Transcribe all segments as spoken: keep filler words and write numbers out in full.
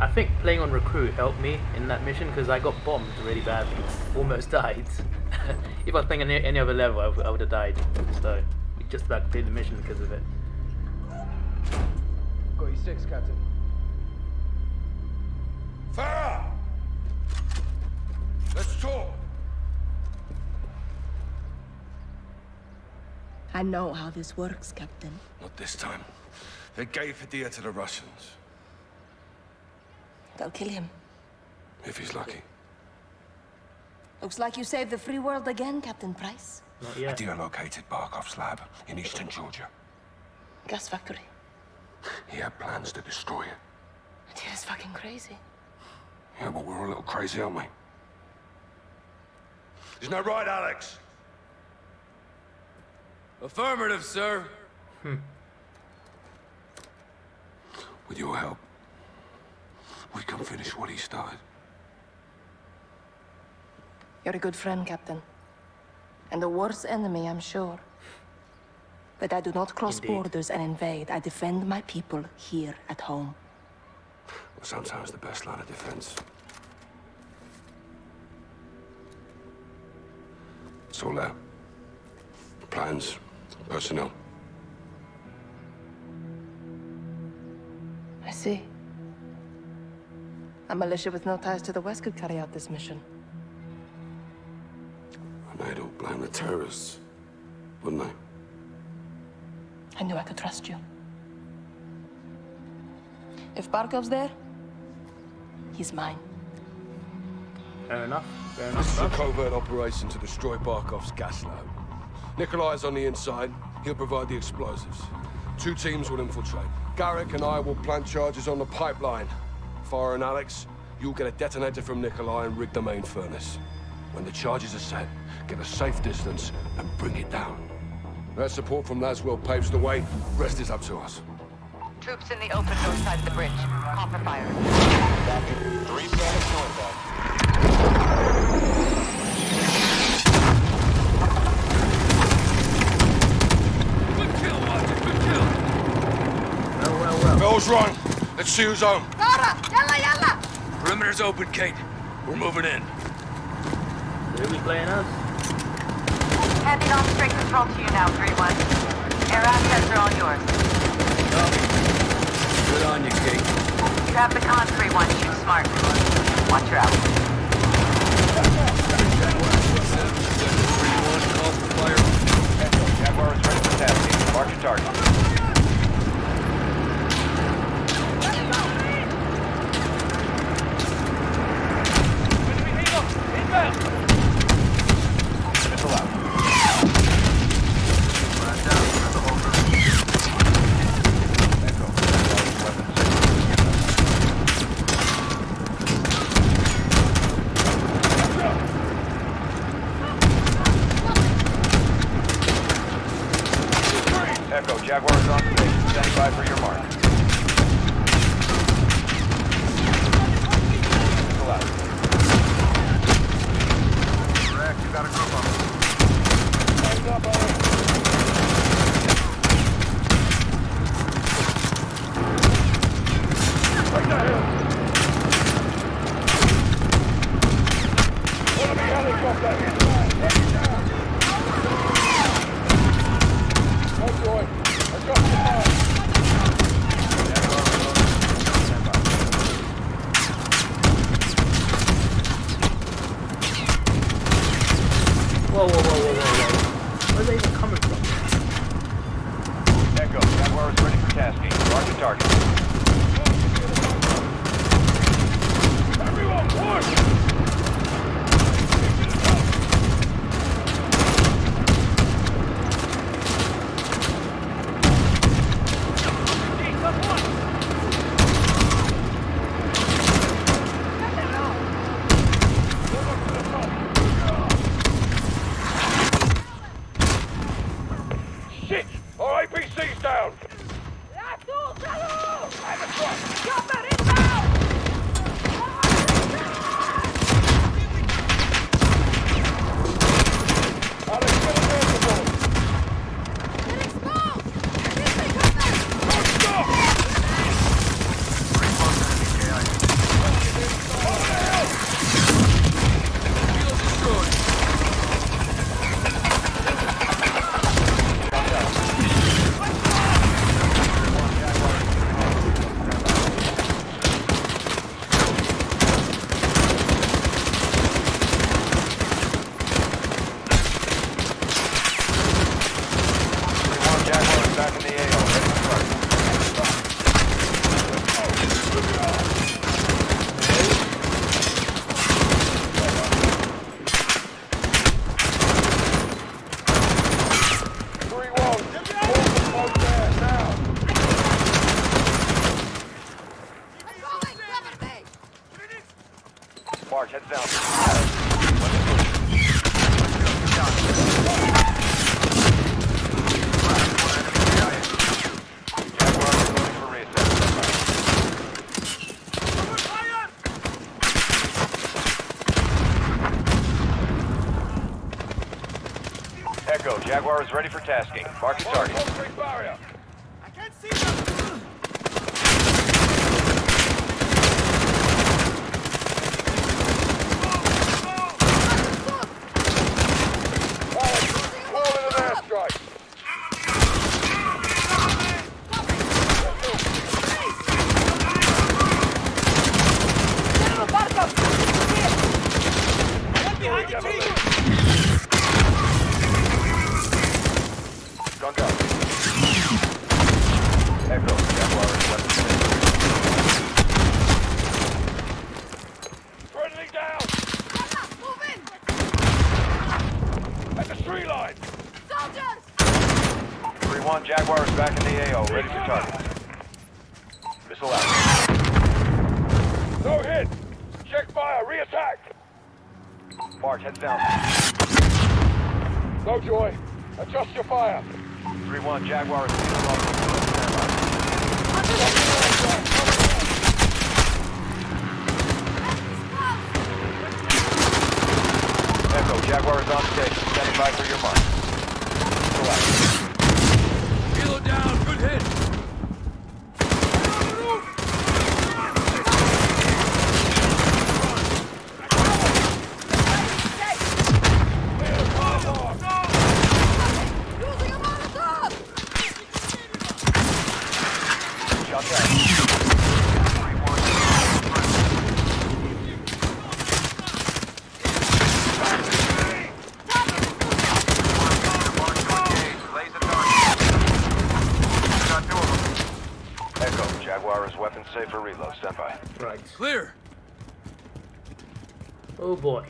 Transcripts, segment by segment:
I think playing on recruit helped me in that mission because I got bombed really badly. Almost died. If I was playing on any other level, I, I would have died. So, we just about completed the mission because of it. Got you six, Captain. Farah! Let's talk! I know how this works, Captain. Not this time. They gave Hidea to the Russians. They'll kill him. If he's lucky. Looks like you saved the free world again, Captain Price. Not yet. Hidea located Barkov's lab in eastern Georgia. Gas factory. He had plans to destroy it. Hidea's fucking crazy. Yeah, but we're a little crazy, aren't we? There's no right, Alex. Affirmative, sir. Hmm. With your help, we can finish what he started. You're a good friend, Captain. And the worst enemy, I'm sure. But I do not cross Indeed. borders and invade. I defend my people here at home. Well, sometimes the best line of defense. It's all there. Plans, personnel. I see. A militia with no ties to the West could carry out this mission. And I don't blame the terrorists, wouldn't I? I knew I could trust you. If Barkov's there, he's mine. Fair enough. Fair enough. This is a covert operation to destroy Barkov's gas lab. Nikolai's on the inside. He'll provide the explosives. Two teams will infiltrate. Garrick and I will plant charges on the pipeline. Farah and Alex, you'll get a detonator from Nikolai and rig the main furnace. When the charges are set, get a safe distance and bring it down. Their support from Laswell paves the way. Rest is up to us. Troops in the open north side of the bridge. Copper fire. Three furnace northbound. Bell's rung. Let's see who's home. Farah, yalla, yalla. Perimeter's open, Kate. We're moving in. Who's playing us? Handing off straight control to you now, three one. Air assets are all yours. Copy. Good on you, Kate. You have the con, three one. Shoot smart. Watch your out. three one, call for fire. Jaguar is ready for tasking. Mark your target. Echo, Jaguar is ready for tasking. Mark the target. large. Heads down. Echo, Jaguar is ready for tasking. Marking target. I can't see them. Clear. Oh boy.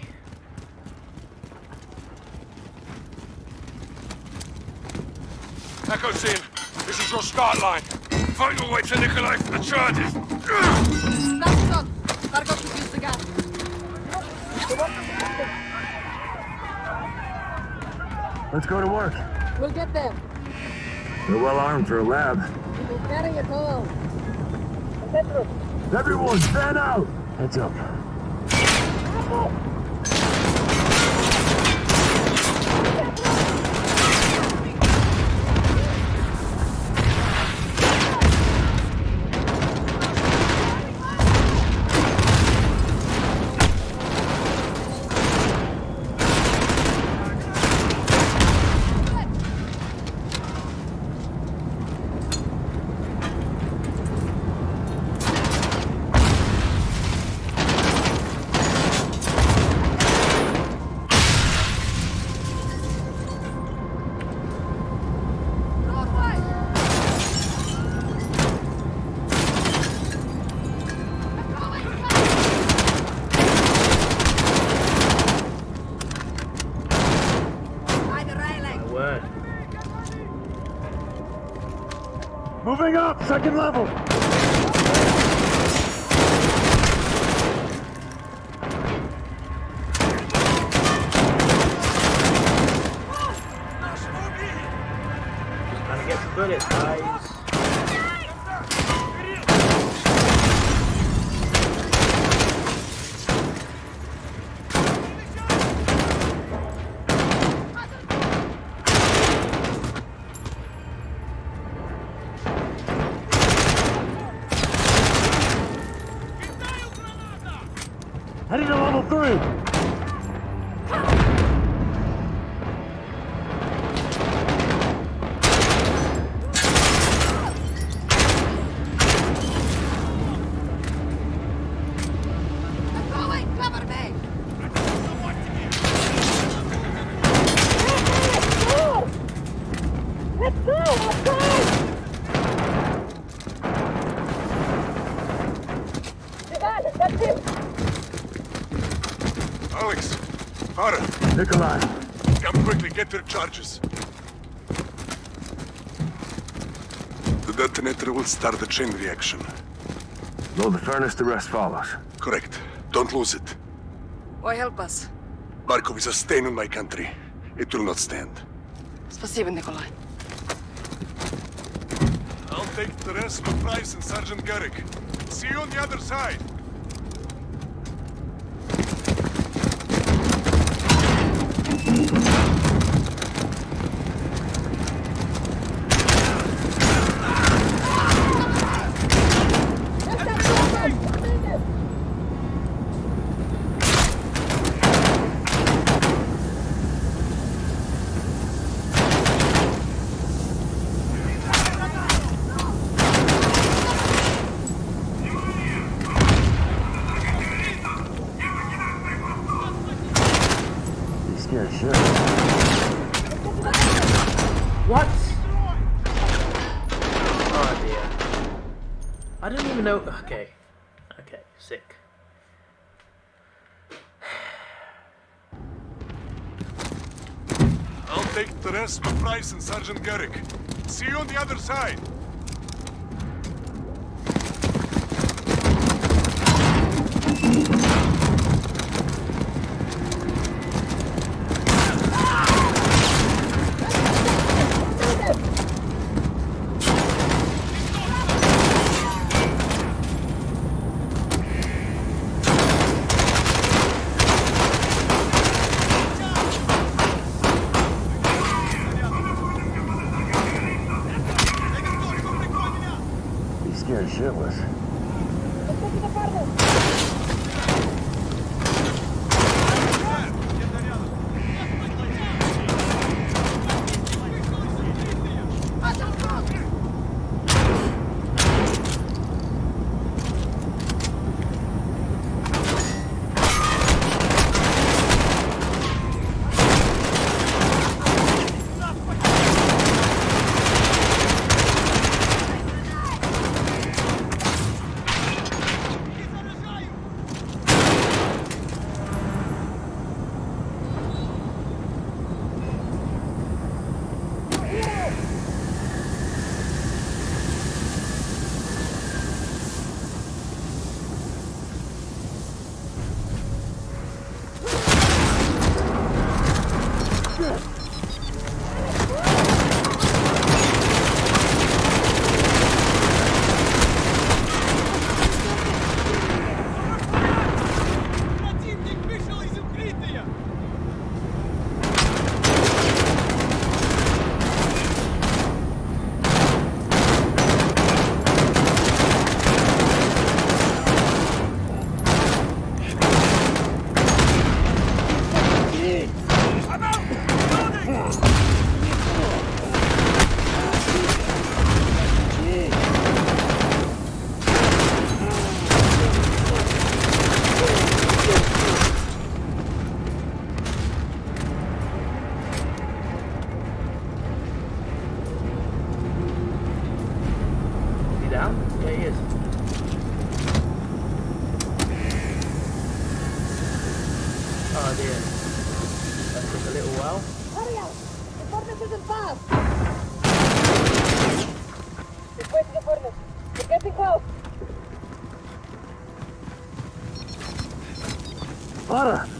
Echo's in. This is your start line. Find your way to Nikolai for the charges. Stop, stop. Targo should use the gas. Let's go to work. We'll get them. They're well armed for a lab. We'll carry it all. Everyone, fan out! Heads up. Up, second level. Alex, Farah, Nikolai, come quickly, get their charges. The detonator will start the chain reaction. Load the furnace, the rest follows. Correct. Don't lose it. Why help us? Barkov is a stain on my country. It will not stand. Спасибо, Nikolai. I'll take the rest of Price and Sergeant Garrick. See you on the other side! Price and Sergeant Garrick. See you on the other side.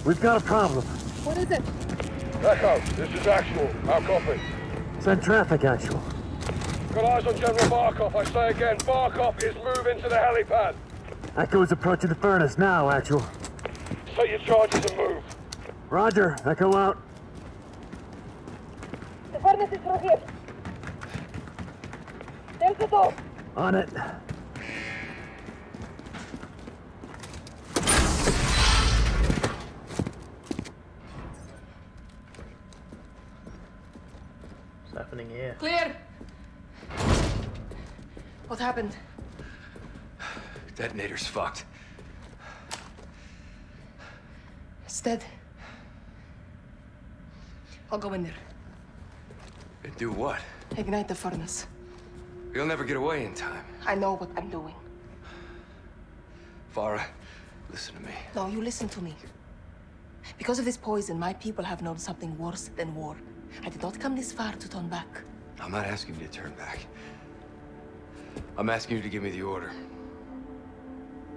We've got a problem. What is it? Echo, this is Actual. Our copy. Send traffic, Actual. Got eyes on General Barkov. I say again, Barkov is moving to the helipad. Echo is approaching the furnace now, Actual. Set your charges and move. Roger, Echo out. The furnace is through here. There's the door. On it. Here. Clear! What happened? Detonator's fucked. It's dead. I'll go in there. And do what? Ignite the furnace. You'll never get away in time. I know what I'm doing. Farah, listen to me. No, you listen to me. Because of this poison, my people have known something worse than war. I did not come this far to turn back. I'm not asking you to turn back. I'm asking you to give me the order.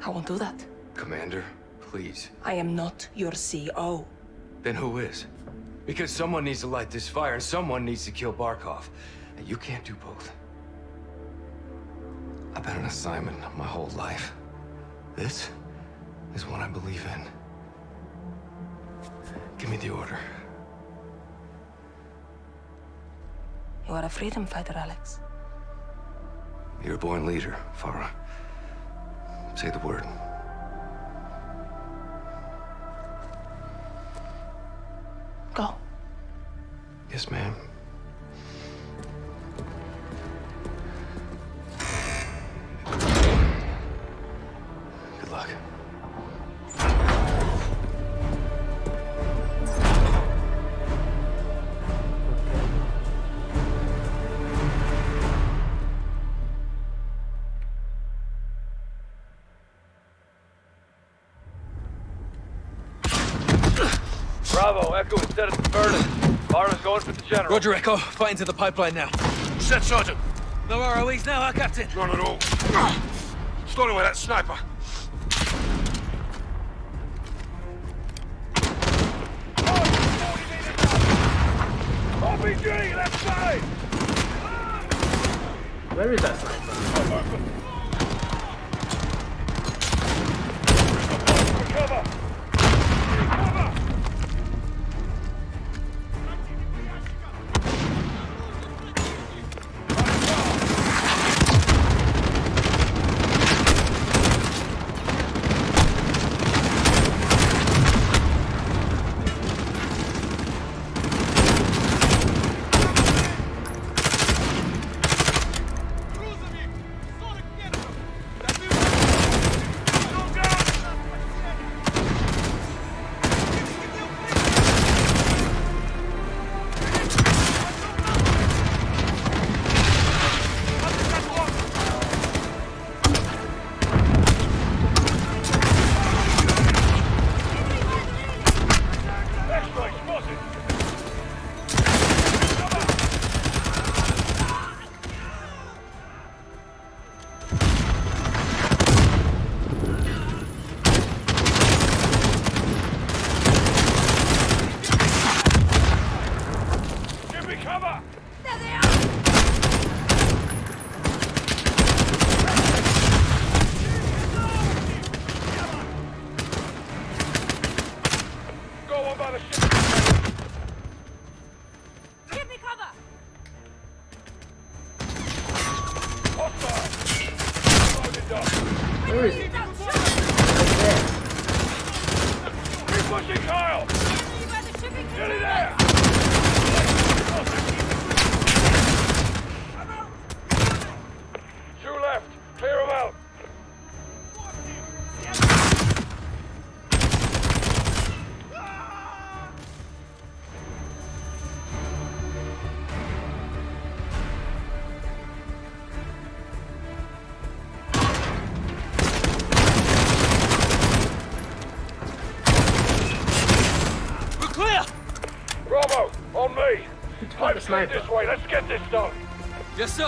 I won't do that. Commander, please? I am not your C O. Then who is? Because someone needs to light this fire and someone needs to kill Barkov. And you can't do both. I've had an assignment my whole life. This is what I believe in. Give me the order. You are a freedom fighter, Alex. You're a born leader, Farah. Say the word. Go. Yes, ma'am. Good luck. Bravo, Echo is set at the Verdansk. Barnes going for the General. Roger, Echo. Fight into the pipeline now. Set, Sergeant. No R O Es now, huh, Captain? None at all. Start away that sniper. O P G, left side! Where is that sniper? Recover! This way, let's get this done. Yes, sir.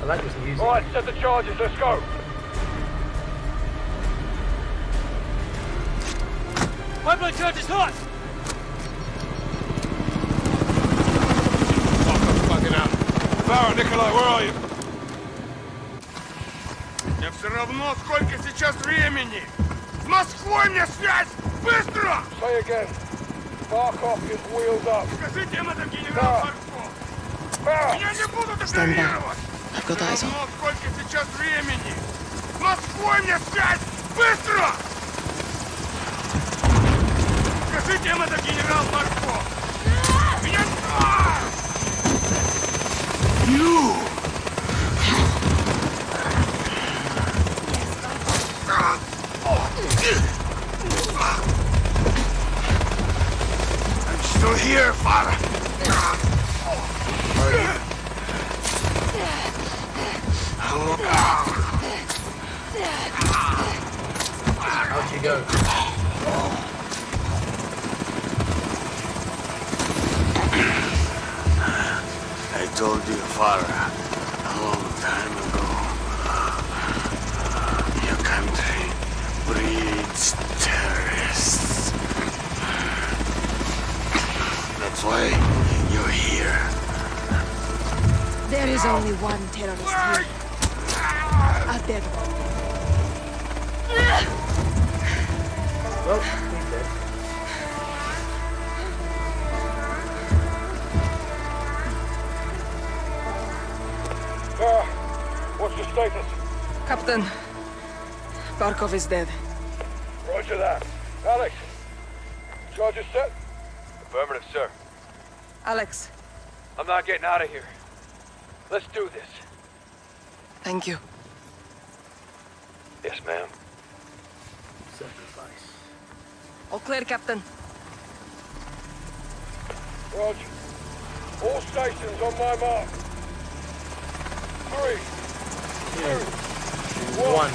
I like this music. All right, set the charges. Let's go. My blood charge is hot. Oh, I'm fucking out. Farah, Nikolai, where are you? Мне все равно, сколько сейчас времени! С Москвой мне связь! Быстро! Скажите им это, генерал Барков! Меня не будут игнорировать! Все равно, сколько сейчас времени! С Москвой мне связь! Быстро! Скажите им это, генерал Барков! Меня не... I'm still here, Father. Out you go. told you, Farah, a long time ago. Your country breeds terrorists. That's why you're here. There is only one terrorist here. Out there. Well, he's dead. What's the status? Captain, Barkov is dead. Roger that. Alex, charges set? Affirmative, sir. Alex. I'm not getting out of here. Let's do this. Thank you. Yes, ma'am. Sacrifice. All clear, Captain. Roger. All stations on my mark. Three. Two, one.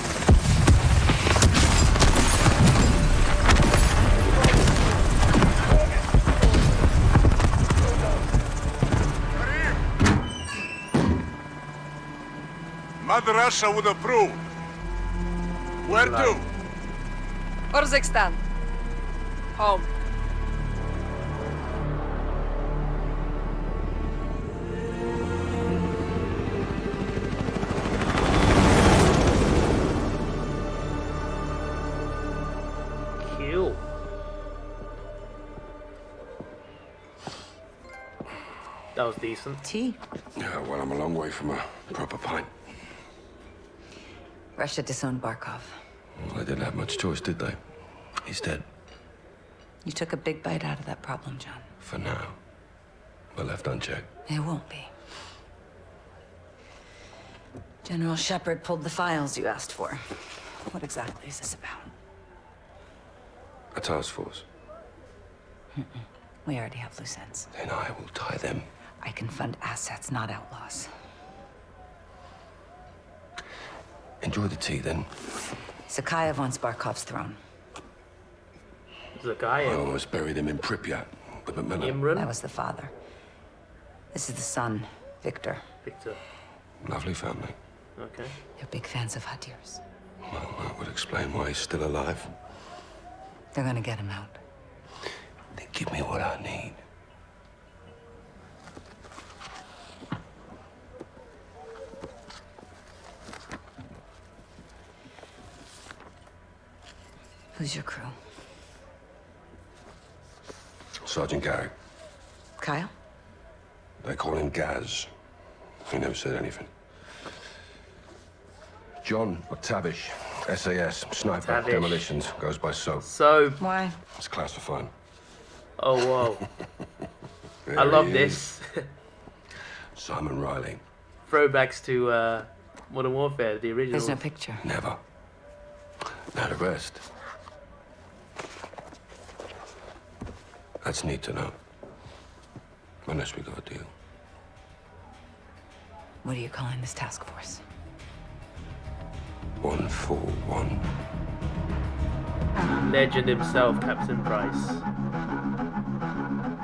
Mother Russia would approve. Where to? Orzykstan. Home. That was decent. Tea? Yeah, well, I'm a long way from a proper pint. Russia disowned Barkov. Well, they didn't have much choice, did they? He's dead. You took a big bite out of that problem, John. For now. But left unchecked. It won't be. General Shepherd pulled the files you asked for. What exactly is this about? A task force. Mm-mm. We already have loose ends. Then I will tie them. I can fund assets, not outlaws. Enjoy the tea, then. Zakaya wants Barkov's throne. Zakaya? I almost buried him in Pripyat with a Imran? That was the father. This is the son, Victor. Victor. Lovely family. Okay. They're big fans of Hadir's. Well, that would explain why he's still alive. They're gonna get him out. Then give me what I need. Who's your crew? Sergeant Garrick. Kyle? They call him Gaz. He never said anything. John MacTavish, S A S, sniper, demolitions, goes by Soap. Soap. Why? It's classified. Oh, whoa. I love this. Simon Riley. Throwbacks to uh, Modern Warfare, the original. There's no picture. Never. Not a rest. That's neat to know. Unless we got a deal. What are you calling this task force? one forty-one. Legend himself, Captain Price.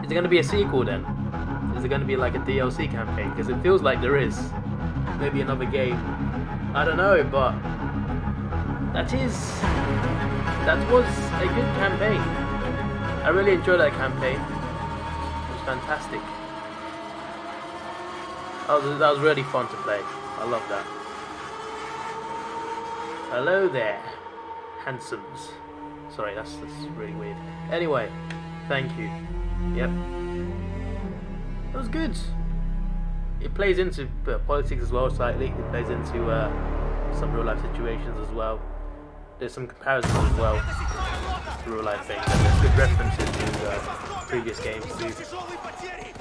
Is there going to be a sequel then? Is there going to be like a D L C campaign? Because it feels like there is. Maybe another game. I don't know, but that is. That was a good campaign. I really enjoyed that campaign. It was fantastic. That was, that was really fun to play. I love that. Hello there, handsomes. Sorry, that's, that's really weird. Anyway, thank you. Yep. It was good. It plays into uh, politics as well slightly. It plays into uh, some real life situations as well. There's some comparisons as well. Real-life things, and there's good references to uh, previous games too.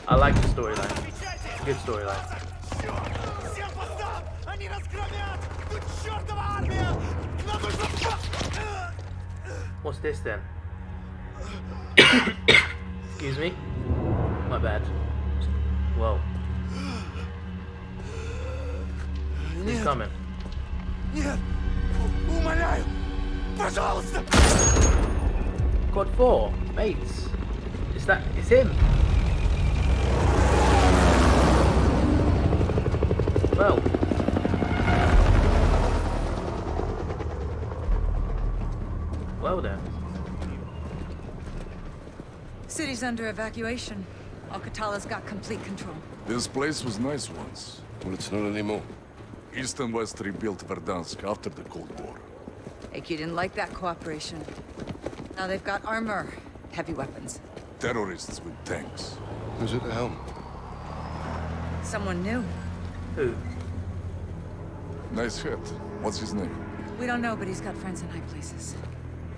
I like the storyline. It's a good storyline. What's this then? Excuse me? My bad. Whoa. He's coming. God four, mates. Is that? It's him. under evacuation. Alcatala's got complete control. This place was nice once. Well, it's not anymore. East and West rebuilt Verdansk after the Cold War. Ake didn't like that cooperation. Now they've got armor, heavy weapons. Terrorists with tanks. Who's at the helm? Someone new. Who? Nice head. What's his name? We don't know, but he's got friends in high places.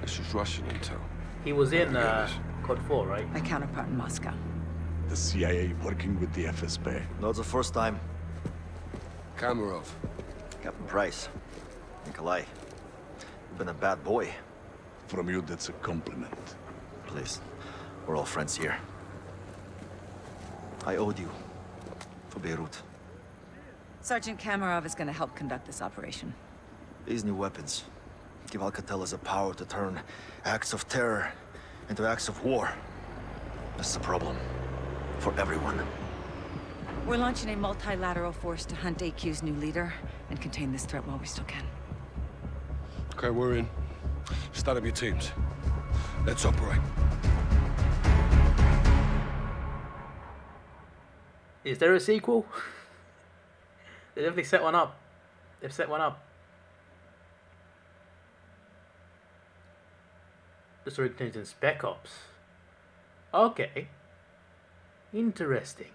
This is Russian intel. He was in uh, Code four, right? My counterpart in Moscow. The C I A working with the F S B. Not the first time. Kamarov. Captain Price. Nikolai. You've been a bad boy. From you, that's a compliment. Please. We're all friends here. I owed you. For Beirut. Sergeant Kamarov is going to help conduct this operation. These new weapons give Alcatala's the power to turn acts of terror into acts of war. That's the problem. For everyone. We're launching a multilateral force to hunt A Q's new leader and contain this threat while we still can. Okay, we're in. Start up your teams. Let's operate. Is there a sequel? They definitely set one up. They've set one up. The story contains in Spec Ops. Okay. Interesting.